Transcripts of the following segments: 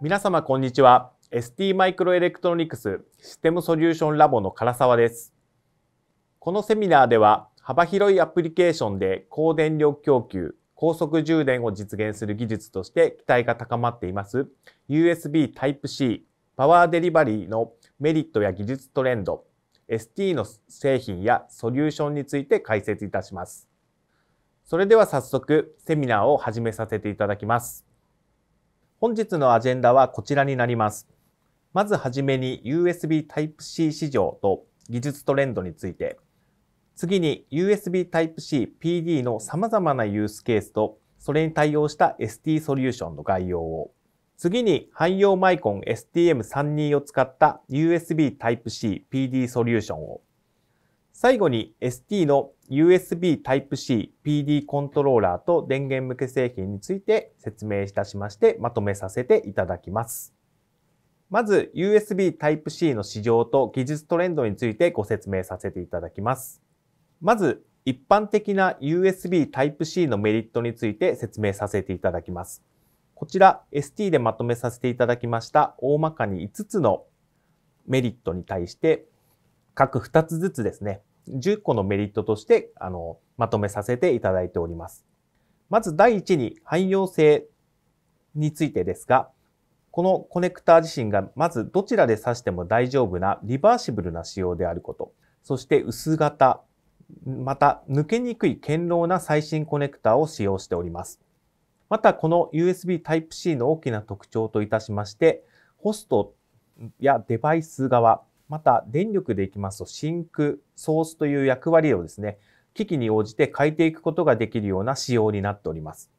皆様こんにちは。 ST マイクロエレクトロニクスシステムソリューションラボの唐沢です。このセミナーでは幅広いアプリケーションで高電力供給、高速充電を実現する技術として期待が高まっています USB Type-C パワーデリバリーのメリットや技術トレンド、 ST の製品やソリューションについて解説いたします。それでは早速セミナーを始めさせていただきます。本日のアジェンダはこちらになります。まずはじめに USB Type-C 市場と技術トレンドについて、次に USB Type-C PD の様々なユースケースとそれに対応した ST ソリューションの概要を、次に汎用マイコン STM32 を使った USB Type-C PD ソリューションを、最後に ST の USB Type-C PD コントローラーと電源向け製品について説明いたしまして、まとめさせていただきます。まず USB Type-C の市場と技術トレンドについてご説明させていただきます。まず一般的な USB Type-C のメリットについて説明させていただきます。こちら ST でまとめさせていただきました大まかに5つのメリットに対して、各2つずつですね、10個のメリットとしてまとめさせていただいております。まず第一に汎用性についてですが、このコネクタ自身がまずどちらで挿しても大丈夫なリバーシブルな仕様であること、そして薄型、また抜けにくい堅牢な最新コネクタを使用しております。またこの USB Type-C の大きな特徴といたしまして、ホストやデバイス側、また電力でいきますとシンク、ソースという役割をですね、機器に応じて変えていくことができるような仕様になっております。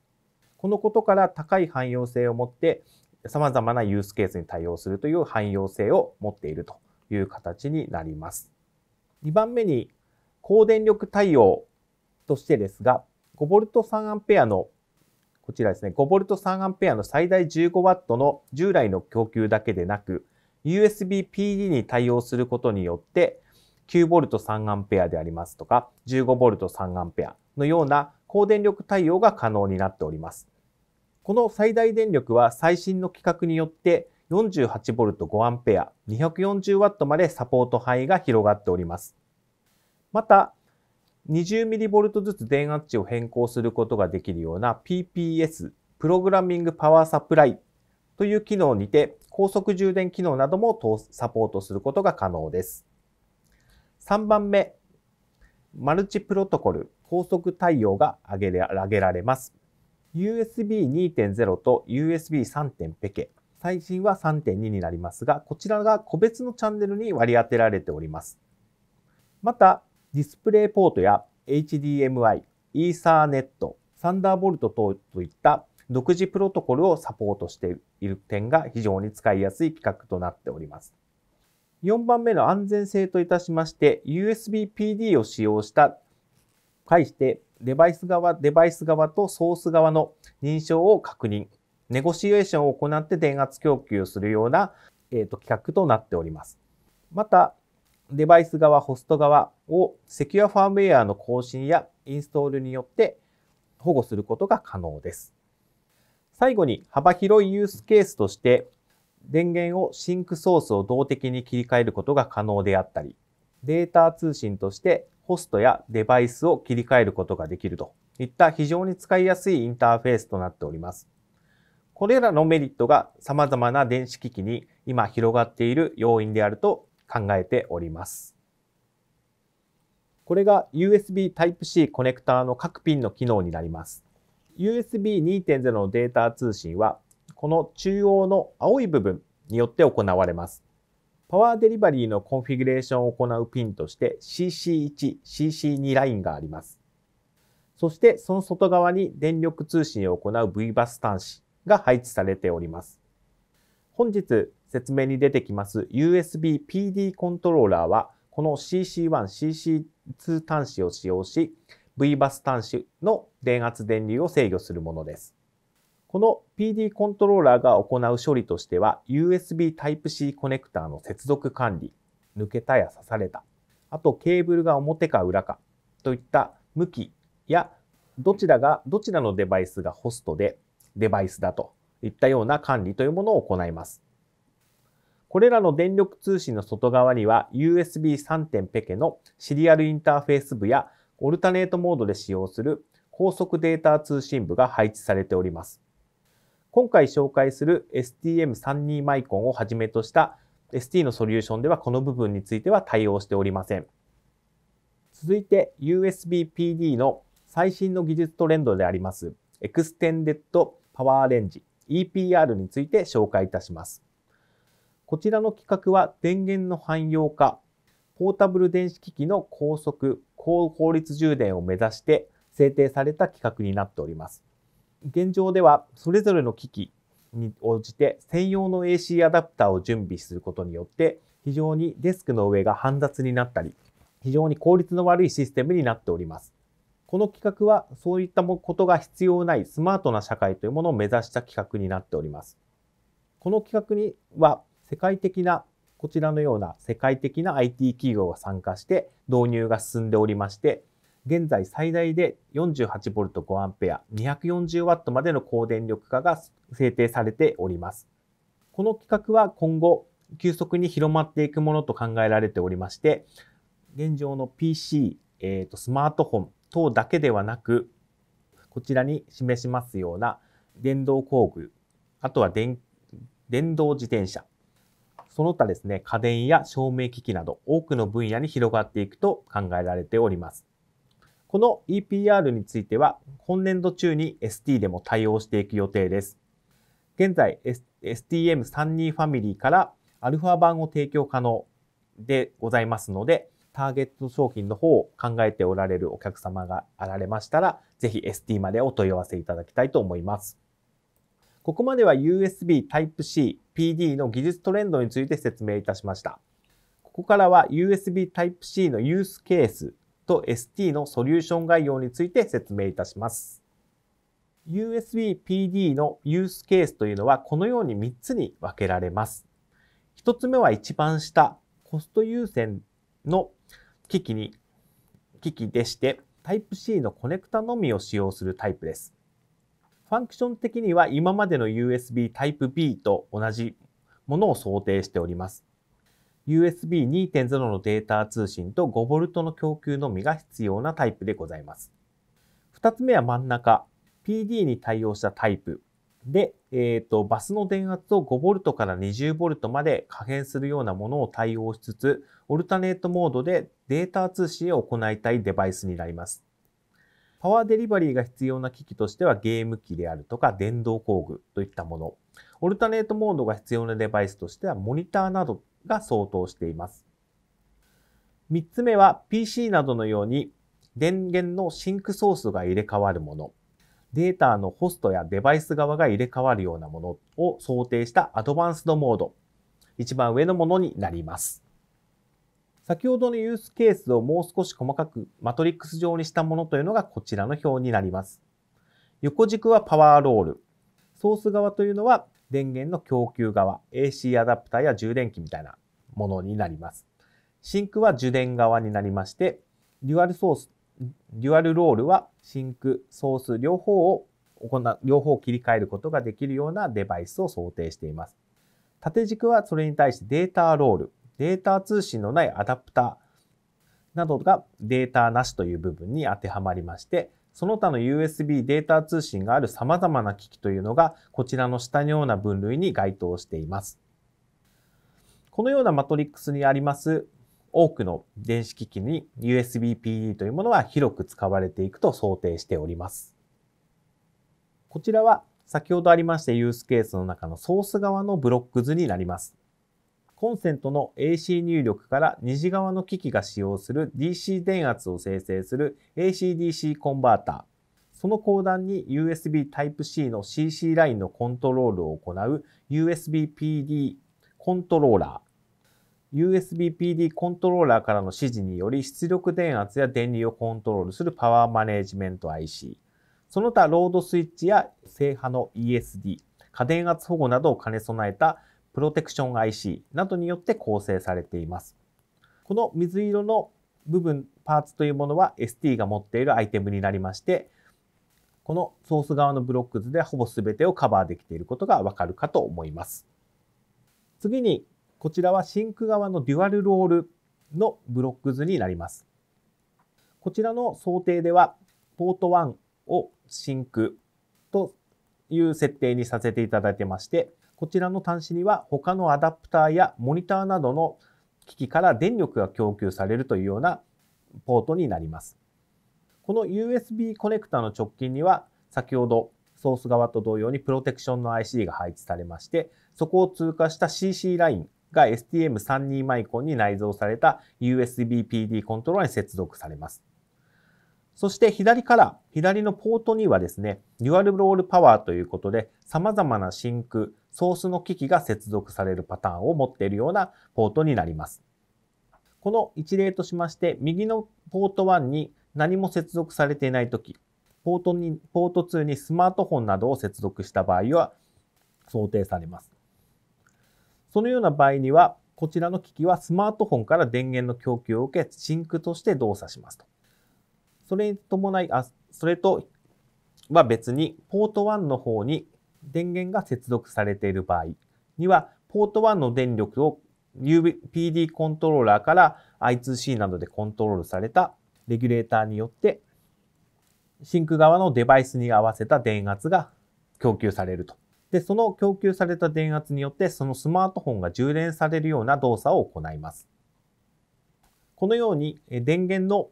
このことから高い汎用性を持って様々なユースケースに対応するという汎用性を持っているという形になります。2番目に高電力対応としてですが、5V3A のこちらですね、5V3A の最大 15W の従来の供給だけでなく、USB PD に対応することによって、9V3A でありますとか、15V3A のような高電力対応が可能になっております。この最大電力は最新の規格によって、48V5A、240W までサポート範囲が広がっております。また、20mV ずつ電圧値を変更することができるような PPS、プログラミングパワーサプライという機能にて、高速充電機能などもサポートすることが可能です。3番目、マルチプロトコル、高速対応が挙げられます。USB 2.0 と USB 3.0 ペケ、最新は 3.2 になりますが、こちらが個別のチャンネルに割り当てられております。また、ディスプレイポートや HDMI、イーサーネット、サンダーボルト等といった独自プロトコルをサポートしている点が非常に使いやすい規格となっております。4番目の安全性といたしまして、USB PD を使用した、介してデバイス側とソース側の認証を確認、ネゴシエーションを行って電圧供給をするような、規格となっております。また、デバイス側、ホスト側をセキュアファームウェアの更新やインストールによって保護することが可能です。最後に幅広いユースケースとして電源をシンクソースを動的に切り替えることが可能であったり、データ通信としてホストやデバイスを切り替えることができるといった非常に使いやすいインターフェースとなっております。これらのメリットが様々な電子機器に今広がっている要因であると考えております。これが USB Type-C コネクターの各ピンの機能になります。USB 2.0 のデータ通信は、この中央の青い部分によって行われます。パワーデリバリーのコンフィギュレーションを行うピンとして CC1、CC2 ラインがあります。そしてその外側に電力通信を行う V バス端子が配置されております。本日説明に出てきます USB PD コントローラーは、この CC1、CC2 端子を使用し、V バス端子の電圧電流を制御するものです。この PD コントローラーが行う処理としては、USB Type-C コネクターの接続管理、抜けたや刺された、あとケーブルが表か裏かといった向きやどちらのデバイスがホストでデバイスだといったような管理というものを行います。これらの電力通信の外側には USB3.0 のシリアルインターフェース部やオルタネートモードで使用する高速データ通信部が配置されております。今回紹介する STM32 マイコンをはじめとした ST のソリューションではこの部分については対応しておりません。続いて USB PD の最新の技術トレンドでありますエクステンデッドパワーレンジ EPR について紹介いたします。こちらの規格は電源の汎用化、ポータブル電子機器の高速・高効率充電を目指して制定された規格になっております。現状ではそれぞれの機器に応じて専用の AC アダプターを準備することによって非常にデスクの上が煩雑になったり、非常に効率の悪いシステムになっております。この規格はそういったことが必要ないスマートな社会というものを目指した規格になっております。この規格にはこちらのような世界的な IT 企業が参加して導入が進んでおりまして、現在最大で 48V5A、240W までの高電力化が制定されております。この規格は今後、急速に広まっていくものと考えられておりまして、現状の PC、スマートフォン等だけではなく、こちらに示しますような電動工具、あとは電動自転車、その他ですね、家電や照明機器など多くの分野に広がっていくと考えられております。この EPR については今年度中に ST でも対応していく予定です。現在 STM32 ファミリーからアルファ版を提供可能でございますので、ターゲット商品の方を考えておられるお客様があられましたら、ぜひ ST までお問い合わせいただきたいと思います。ここまでは USB Type-C PD の技術トレンドについて説明いたしました。ここからは USB Type-C のユースケースと ST のソリューション概要について説明いたします。USB PD のユースケースというのはこのように3つに分けられます。1つ目は一番下、コスト優先の機器でして、Type-C のコネクタのみを使用するタイプです。ファンクション的には今までの USB Type-B と同じものを想定しております。USB 2.0 のデータ通信と 5V の供給のみが必要なタイプでございます。2つ目は真ん中、PD に対応したタイプで、バスの電圧を 5V から 20V まで可変するようなものを対応しつつ、オルタネートモードでデータ通信を行いたいデバイスになります。パワーデリバリーが必要な機器としてはゲーム機であるとか電動工具といったもの。オルタネートモードが必要なデバイスとしてはモニターなどが相当しています。3つ目は PC などのように電源のシンクソースが入れ替わるもの。データのホストやデバイス側が入れ替わるようなものを想定したアドバンスドモード。一番上のものになります。先ほどのユースケースをもう少し細かくマトリックス状にしたものというのがこちらの表になります。横軸はパワーロール。ソース側というのは電源の供給側、AC アダプターや充電器みたいなものになります。シンクは受電側になりまして、デュアルロールはシンク、ソース両方を切り替えることができるようなデバイスを想定しています。縦軸はそれに対してデータロール。データ通信のないアダプターなどがデータなしという部分に当てはまりまして、その他の USB データ通信がある様々な機器というのがこちらの下のような分類に該当しています。このようなマトリックスにあります多くの電子機器に USB PD というものは広く使われていくと想定しております。こちらは先ほどありましたユースケースの中のソース側のブロック図になります。コンセントの AC 入力から2次側の機器が使用する DC 電圧を生成する AC-DC コンバーター。その後段に USB Type-C の CC ラインのコントロールを行う USB PD コントローラー。USB PD コントローラーからの指示により出力電圧や電流をコントロールするパワーマネジメント IC。その他ロードスイッチや正波の ESD、過電圧保護などを兼ね備えたプロテクション IC などによって構成されています。この水色の部分、パーツというものは ST が持っているアイテムになりまして、このソース側のブロック図でほぼ全てをカバーできていることがわかるかと思います。次に、こちらはシンク側のデュアルロールのブロック図になります。こちらの想定では、ポート1をシンクという設定にさせていただいてまして、こちらの端子には他のアダプターやモニターなどの機器から電力が供給されるというようなポートになります。この USB コネクタの直近には、先ほどソース側と同様にプロテクションの IC が配置されまして、そこを通過した CC ラインが STM32 マイコンに内蔵された USB PD コントローラーに接続されます。そして左のポートにはですね、デュアルロールパワーということで、様々なシンク、ソースの機器が接続されるパターンを持っているようなポートになります。この一例としまして、右のポート1に何も接続されていないとき、ポート2にスマートフォンなどを接続した場合は想定されます。そのような場合には、こちらの機器はスマートフォンから電源の供給を受け、シンクとして動作しますと。それとは別に、ポート1の方に電源が接続されている場合には、ポート1の電力を PD コントローラーから I2C などでコントロールされたレギュレーターによって、シンク側のデバイスに合わせた電圧が供給されると。で、その供給された電圧によって、そのスマートフォンが充電されるような動作を行います。このように、電源の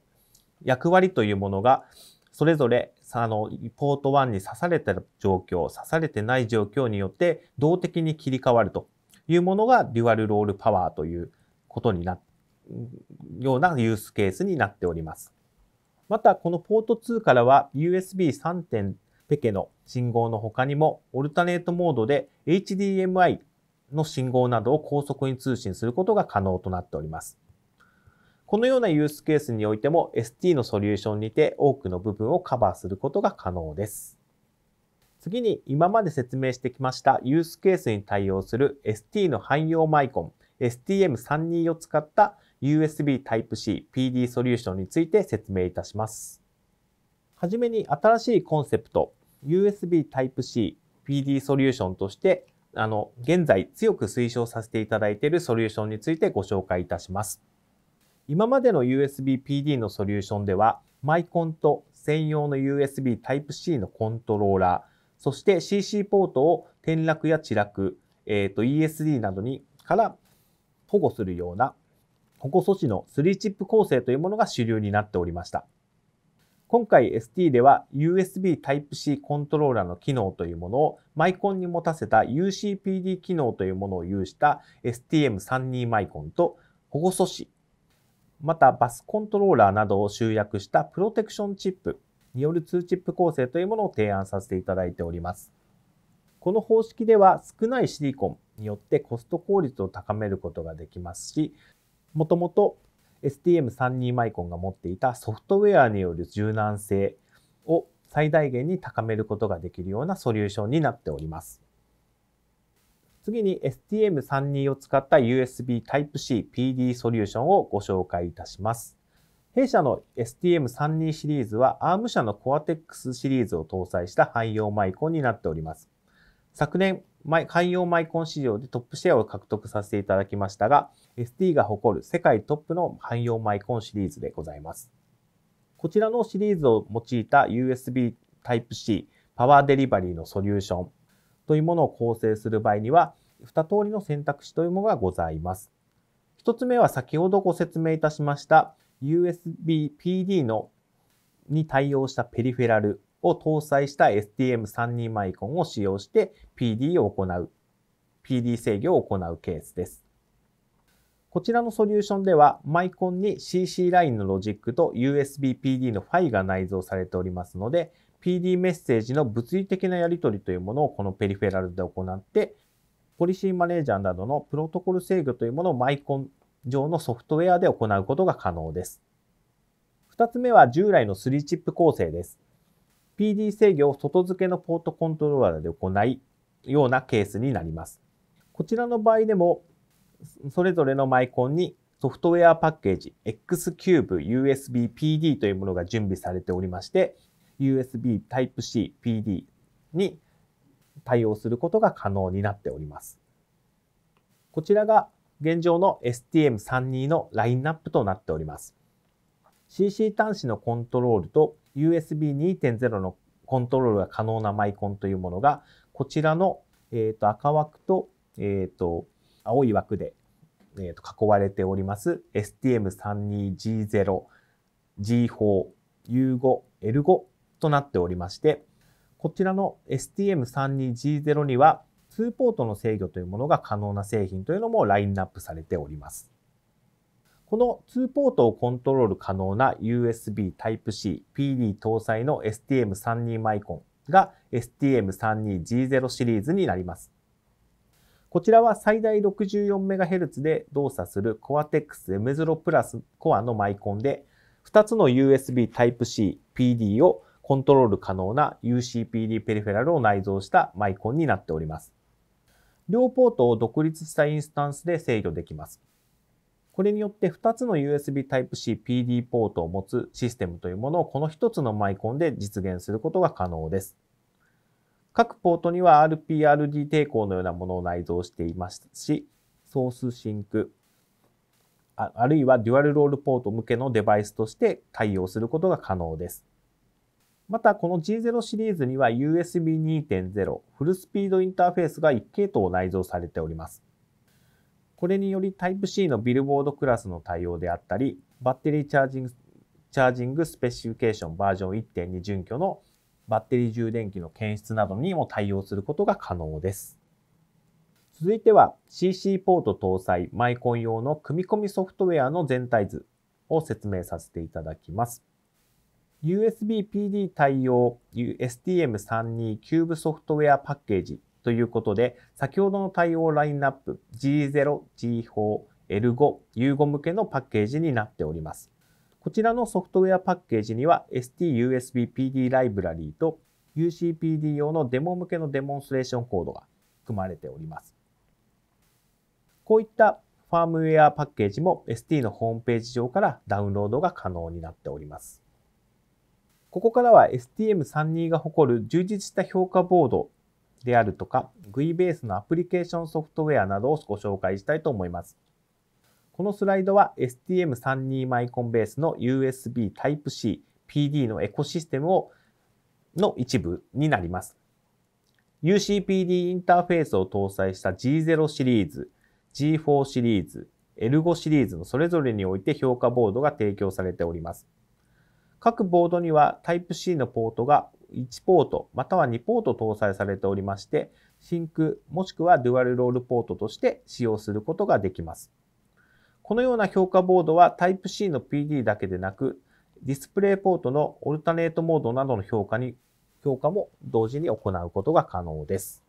役割というものがそれぞれポート1に刺された状況、刺されてない状況によって動的に切り替わるというものがデュアルロールパワーということになるようなユースケースになっております。またこのポート2からは USB3.0 ペケの信号の他にもオルタネートモードで HDMI の信号などを高速に通信することが可能となっております。このようなユースケースにおいても ST のソリューションにて多くの部分をカバーすることが可能です。次に今まで説明してきましたユースケースに対応する ST の汎用マイコン STM32 を使った USB Type-C PD ソリューションについて説明いたします。はじめに新しいコンセプト USB Type-C PD ソリューションとして現在強く推奨させていただいているソリューションについてご紹介いたします。今までの USB PD のソリューションでは、マイコンと専用の USB Type-C のコントローラー、そして CC ポートを転落や地落、ESD などにから保護するような保護素子の3チップ構成というものが主流になっておりました。今回 ST では USB Type-C コントローラーの機能というものをマイコンに持たせた UCPD 機能というものを有した STM32 マイコンと保護素子、またバスコントローラーなどを集約したプロテクションチップによる2チップ構成というものを提案させていただいております。この方式では少ないシリコンによってコスト効率を高めることができますし、もともと STM32 マイコンが持っていたソフトウェアによる柔軟性を最大限に高めることができるようなソリューションになっております。次に STM32 を使った USB Type-C PD ソリューションをご紹介いたします。弊社の STM32 シリーズは ARM 社の Cortex シリーズを搭載した汎用マイコンになっております。昨年、汎用マイコン市場でトップシェアを獲得させていただきましたが、ST が誇る世界トップの汎用マイコンシリーズでございます。こちらのシリーズを用いた USB Type-C パワーデリバリーのソリューションというものを構成する場合には、2通りの選択肢というものがございます。1つ目は先ほどご説明いたしました USB PD に対応したペリフェラルを搭載した STM32 マイコンを使用して PD 制御を行うケースです。こちらのソリューションでは、マイコンに CC ラインのロジックと USB PD の PHY が内蔵されておりますので、PD メッセージの物理的なやり取りというものをこのペリフェラルで行って、ポリシーマネージャーなどのプロトコル制御というものをマイコン上のソフトウェアで行うことが可能です。2つ目は従来の3チップ構成です。PD 制御を外付けのポートコントローラーで行うようなケースになります。こちらの場合でも、それぞれのマイコンにソフトウェアパッケージ X-Cube USB PD というものが準備されておりまして、USB Type-C PD に対応することが可能になっております。こちらが現状の STM32 のラインナップとなっております。CC 端子のコントロールと USB2.0 のコントロールが可能なマイコンというものが、こちらの、赤枠と、青い枠で、囲われております STM32G0、G4、U5、L5 となっておりまして、こちらの STM32G0 には2ポートの制御というものが可能な製品というのもラインナップされております。この2ポートをコントロール可能な USB Type-C PD 搭載の STM32 マイコンが STM32G0 シリーズになります。こちらは最大 64MHz で動作する Cortex M0 プラスコアのマイコンで、2つの USB Type-C PD をコントロール可能な UCPD ペリフェラルを内蔵したマイコンになっております。両ポートを独立したインスタンスで制御できます。これによって2つの USB Type-C PD ポートを持つシステムというものをこの1つのマイコンで実現することが可能です。各ポートには RPRD 抵抗のようなものを内蔵していますし、ソースシンク、あるいはデュアルロールポート向けのデバイスとして対応することが可能です。また、この G0 シリーズには USB 2.0 フルスピードインターフェースが1系統内蔵されております。これにより Type-C のビルボードクラスの対応であったり、バッテリーチャージングスペシフィケーションバージョン 1.2 準拠のバッテリー充電器の検出などにも対応することが可能です。続いては CC ポート搭載マイコン用の組み込みソフトウェアの全体図を説明させていただきます。USB PD 対応 STM32 キューブソフトウェアパッケージということで、先ほどの対応ラインナップ G0、G4、L5、U5 向けのパッケージになっております。こちらのソフトウェアパッケージには STUSB PD ライブラリーと UCPD 用のデモ向けのデモンストレーションコードが含まれております。こういったファームウェアパッケージも ST のホームページ上からダウンロードが可能になっております。ここからは STM32 が誇る充実した評価ボードであるとか GUI ベースのアプリケーションソフトウェアなどをご紹介したいと思います。このスライドは STM32 マイコンベースの USB Type-C PD のエコシステムの一部になります。UCPD インターフェースを搭載した G0 シリーズ、G4 シリーズ、L5 シリーズのそれぞれにおいて評価ボードが提供されております。各ボードには Type-C のポートが1ポートまたは2ポート搭載されておりまして、シンクもしくはデュアルロールポートとして使用することができます。このような評価ボードは Type-C の PD だけでなく、ディスプレイポートのオルタネートモードなどの評価も同時に行うことが可能です。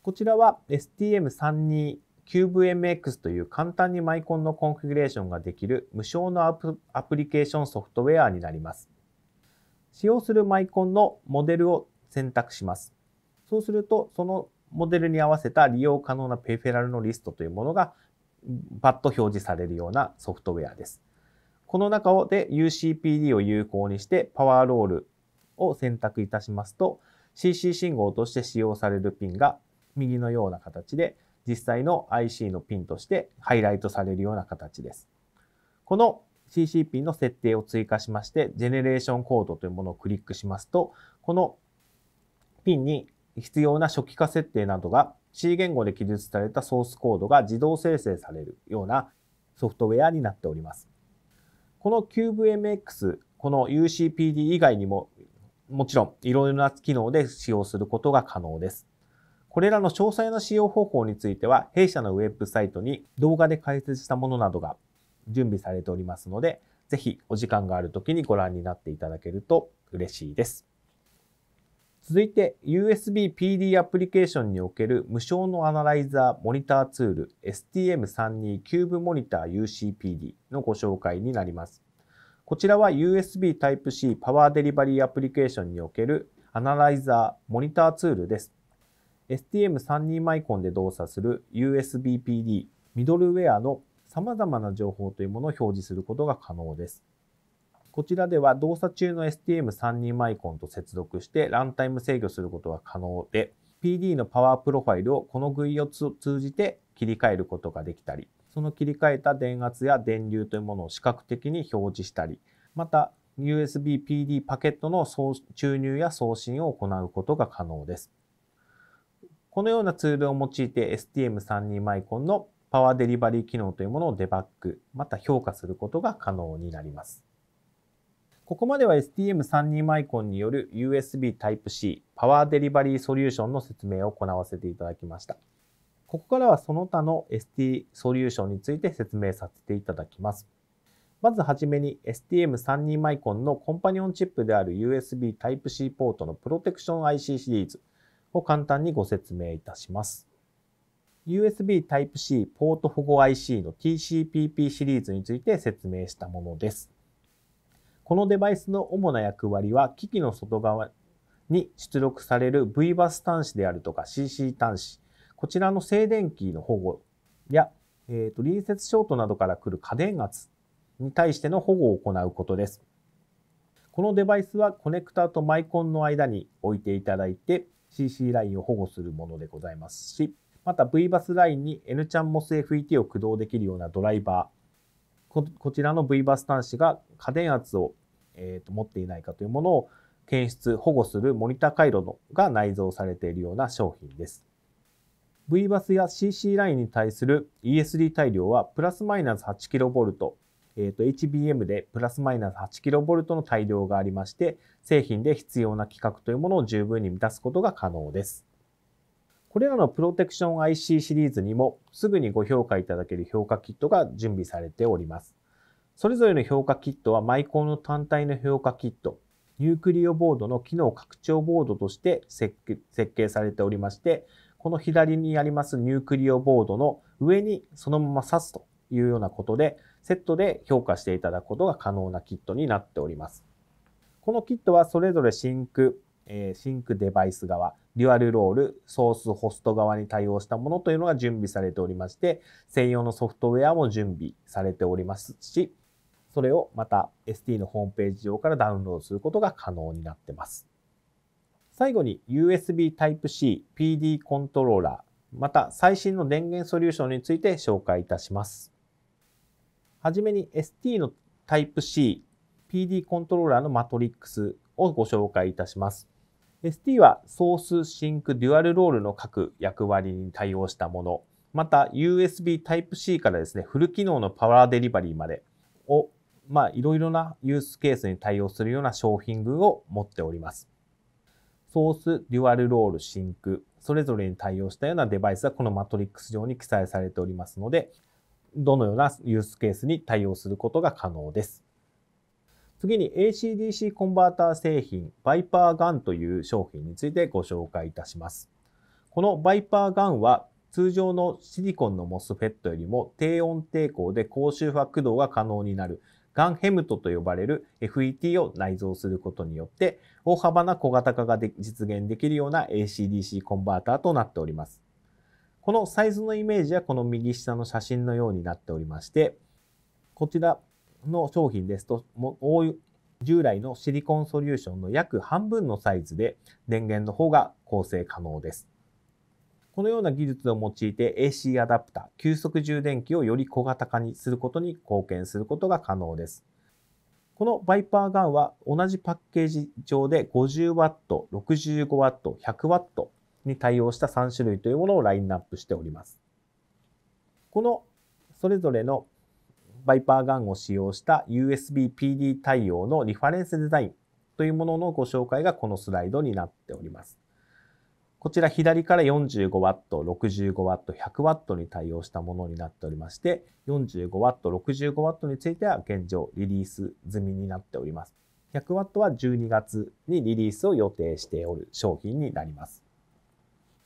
こちらは STM32 Cube MX という簡単にマイコンのコンフィギュレーションができる無償のアプリケーションソフトウェアになります。使用するマイコンのモデルを選択します。そうすると、そのモデルに合わせた利用可能なペリフェラルのリストというものがバッと表示されるようなソフトウェアです。この中で UCPD を有効にしてパワーロールを選択いたしますと、CC 信号として使用されるピンが右のような形で、実際の IC のピンとしてハイライトされるような形です。この CC ピンの設定を追加しまして、ジェネレーションコードというものをクリックしますと、このピンに必要な初期化設定などが C 言語で記述されたソースコードが自動生成されるようなソフトウェアになっております。この CubeMX、この UCPD 以外にももちろんいろいろな機能で使用することが可能です。これらの詳細な使用方法については弊社のウェブサイトに動画で解説したものなどが準備されておりますので、ぜひお時間がある時にご覧になっていただけると嬉しいです。続いて USB PD アプリケーションにおける無償のアナライザーモニターツール STM32 Cube Monitor UCPD のご紹介になります。こちらは USB Type-C パワーデリバリーアプリケーションにおけるアナライザーモニターツールです。STM32 マイコンで動作する USB PD ミドルウェアの様々な情報というものを表示することが可能です。こちらでは動作中の STM32 マイコンと接続してランタイム制御することが可能で、PD のパワープロファイルをこの GUI を通じて切り替えることができたり、その切り替えた電圧や電流というものを視覚的に表示したり、また USB PD パケットの注入や送信を行うことが可能です。このようなツールを用いて STM32 マイコンのパワーデリバリー機能というものをデバッグ、また評価することが可能になります。ここまでは STM32 マイコンによる USB Type-C パワーデリバリーソリューションの説明を行わせていただきました。ここからはその他の ST ソリューションについて説明させていただきます。まずはじめに STM32 マイコンのコンパニオンチップである USB Type-C ポートのプロテクション IC シリーズを簡単にご説明いたします。USB Type-C ポート保護 IC の TCPP シリーズについて説明したものです。このデバイスの主な役割は、機器の外側に出力される V バス端子であるとか CC 端子、こちらの静電気の保護や、隣接ショートなどから来る過電圧に対しての保護を行うことです。このデバイスはコネクターとマイコンの間に置いていただいて CC ラインを保護するものでございますし、また V バスラインに N ちゃん MOSFET を駆動できるようなドライバー、こちらの V バス端子が過電圧を、持っていないかというものを検出、保護するモニター回路が内蔵されているような商品です。V バスや CC ラインに対する ESD 対量はプラスマイナス 8kV、HBM でプラスマイナス 8kV の対量がありまして、製品で必要な規格というものを十分に満たすことが可能です。これらのプロテクション IC シリーズにもすぐにご評価いただける評価キットが準備されております。それぞれの評価キットはマイコンの単体の評価キット、ニュークリオボードの機能拡張ボードとして設計されておりまして、この左にありますニュークリオボードの上にそのまま挿すというようなことで、セットで評価していただくことが可能なキットになっております。このキットはそれぞれシンクデバイス側、デュアルロール、ソースホスト側に対応したものというのが準備されておりまして、専用のソフトウェアも準備されておりますし、それをまた ST のホームページ上からダウンロードすることが可能になっています。最後に USB Type-C PD コントローラー、また最新の電源ソリューションについて紹介いたします。はじめに ST の Type-C PD コントローラーのマトリックスをご紹介いたします。ST はソース、シンク、デュアルロールの各役割に対応したもの、また USB Type-C からですね、フル機能のパワーデリバリーまでを、いろいろなユースケースに対応するような商品群を持っております。ソース、デュアルロール、シンク、それぞれに対応したようなデバイスはこのマトリックス上に記載されておりますので、どのようなユースケースに対応することが可能です。次に AC/DC コンバーター製品 VIPerGaN という商品についてご紹介いたします。この VIPerGaN は通常のシリコンの MOSFET よりも低温抵抗で高周波駆動が可能になる GaN HEMT と呼ばれる FET を内蔵することによって大幅な小型化が実現できるような AC/DC コンバーターとなっております。このサイズのイメージはこの右下の写真のようになっておりまして、こちらの商品ですと、従来のシリコンソリューションの約半分のサイズで電源の方が構成可能です。このような技術を用いて AC アダプター、急速充電器をより小型化にすることに貢献することが可能です。この VIPerGaN は同じパッケージ上で 50W、65W、100W に対応した3種類というものをラインナップしております。このそれぞれのVIPerGaN を使用した USB PD 対応のリファレンスデザインというもののご紹介がこのスライドになっております。こちら左から 45W、65W、100W に対応したものになっておりまして、45W、65W については現状リリース済みになっております。100W は12月にリリースを予定しておる商品になります。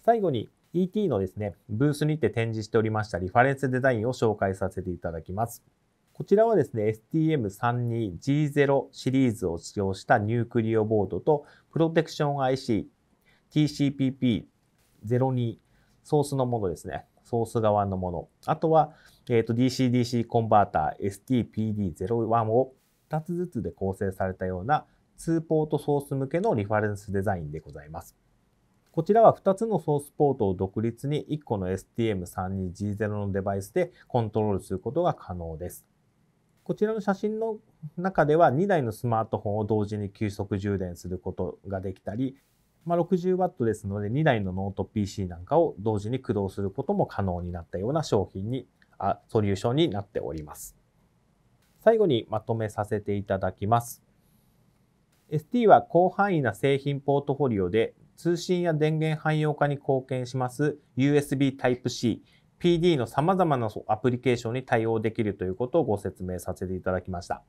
最後に ET のですね、ブースにて展示しておりましたリファレンスデザインを紹介させていただきます。こちらはですね、STM32G0 シリーズを使用したニュークリオボードと、プロテクション IC、TCPP02、ソースのものですね、ソース側のもの、あとは、DC-DC コンバーター STPD01 を2つずつで構成されたような2ポートソース向けのリファレンスデザインでございます。こちらは2つのソースポートを独立に1個の STM32G0 のデバイスでコントロールすることが可能です。こちらの写真の中では2台のスマートフォンを同時に急速充電することができたり、60W ですので2台のノート PC なんかを同時に駆動することも可能になったようなソリューションになっております。最後にまとめさせていただきます。ST は広範囲な製品ポートフォリオで通信や電源汎用化に貢献します USB Type-C、PD の様々なアプリケーションに対応できるということをご説明させていただきました。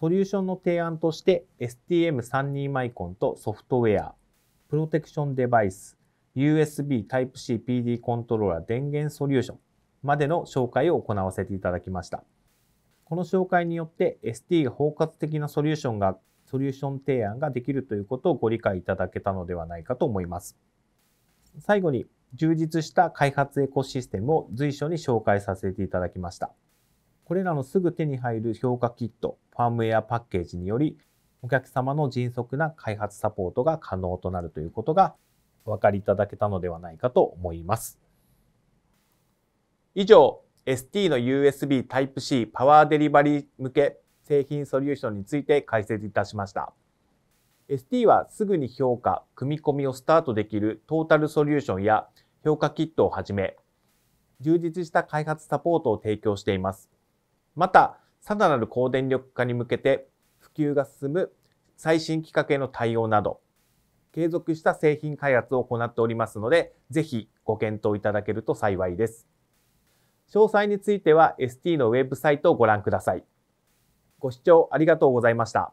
ソリューションの提案として STM32 マイコンとソフトウェア、プロテクションデバイス、USB Type-C PD コントローラー電源ソリューションまでの紹介を行わせていただきました。この紹介によって ST が包括的なソリューション提案ができるということをご理解いただけたのではないかと思います。最後に充実した開発エコシステムを随所に紹介させていただきました。これらのすぐ手に入る評価キット、ファームウェアパッケージによりお客様の迅速な開発サポートが可能となるということがお分かりいただけたのではないかと思います。以上、ST の USB Type-C パワーデリバリー向け製品ソリューションについて解説いたしました。ST はすぐに評価、組み込みをスタートできるトータルソリューションや評価キットをはじめ、充実した開発サポートを提供しています。また、さらなる高電力化に向けて普及が進む最新規格への対応など、継続した製品開発を行っておりますので、ぜひご検討いただけると幸いです。詳細については ST のウェブサイトをご覧ください。ご視聴ありがとうございました。